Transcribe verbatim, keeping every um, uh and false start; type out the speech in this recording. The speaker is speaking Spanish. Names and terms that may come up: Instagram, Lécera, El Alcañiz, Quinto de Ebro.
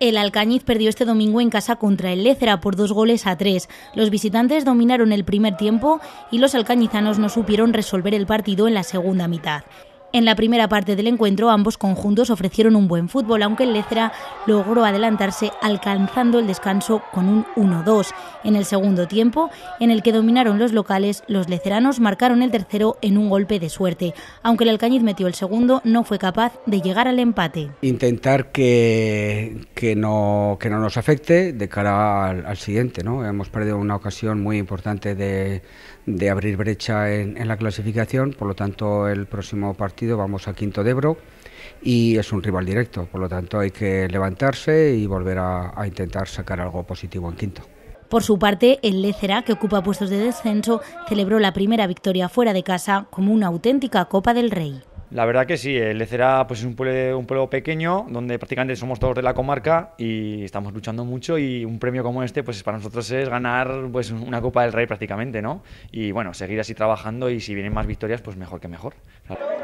El Alcañiz perdió este domingo en casa contra el Lécera por dos goles a tres. Los visitantes dominaron el primer tiempo y los alcañizanos no supieron resolver el partido en la segunda mitad. En la primera parte del encuentro ambos conjuntos ofrecieron un buen fútbol, aunque el Lécera logró adelantarse alcanzando el descanso con un uno dos. En el segundo tiempo, en el que dominaron los locales, los leceranos marcaron el tercero en un golpe de suerte. Aunque el Alcañiz metió el segundo, no fue capaz de llegar al empate. Intentar que, que, no, que no nos afecte de cara al, al siguiente, ¿no? Hemos perdido una ocasión muy importante de, de abrir brecha en, en la clasificación, por lo tanto el próximo partido vamos a Quinto de Ebro y es un rival directo, por lo tanto hay que levantarse y volver a, a intentar sacar algo positivo en Quinto. Por su parte, el Lécera, que ocupa puestos de descenso, celebró la primera victoria fuera de casa como una auténtica Copa del Rey. La verdad que sí, el Lécera pues es un pueblo, un pueblo pequeño donde prácticamente somos todos de la comarca y estamos luchando mucho, y un premio como este pues para nosotros es ganar pues una Copa del Rey prácticamente, ¿no? Y bueno, seguir así trabajando, y si vienen más victorias pues mejor que mejor.